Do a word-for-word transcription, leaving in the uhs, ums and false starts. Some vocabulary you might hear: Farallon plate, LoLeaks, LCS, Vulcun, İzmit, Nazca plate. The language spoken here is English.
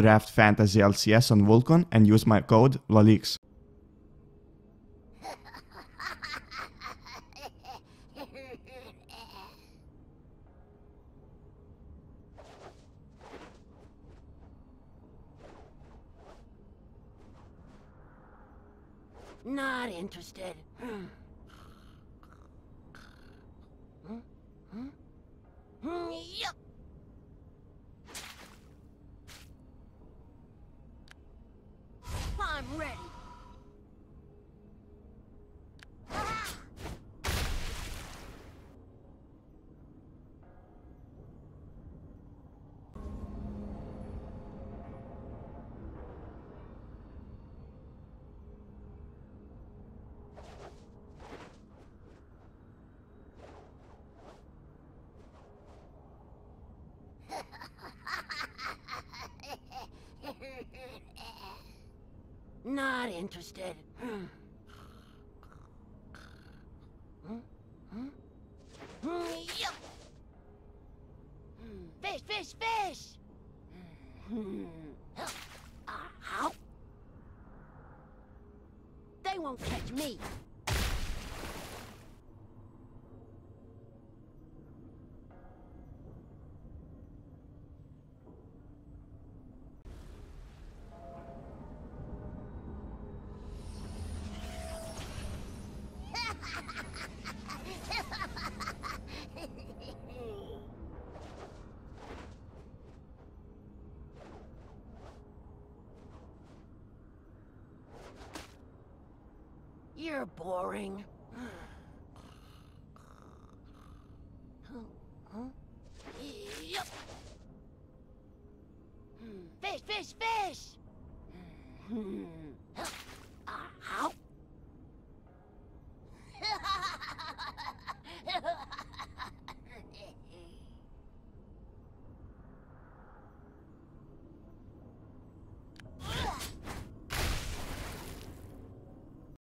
draft fantasy L C S on Vulcun and use my code LoLeaks. Not interested. Hmm. Huh? Huh? Hmm, yep. I'm ready. Ah! Not interested. Hmm. Huh? Huh? Hmm, yep. Fish, fish, fish. Hmm. Ow. They won't catch me. You're boring. Huh? Yep. Fish, fish, fish. Ow.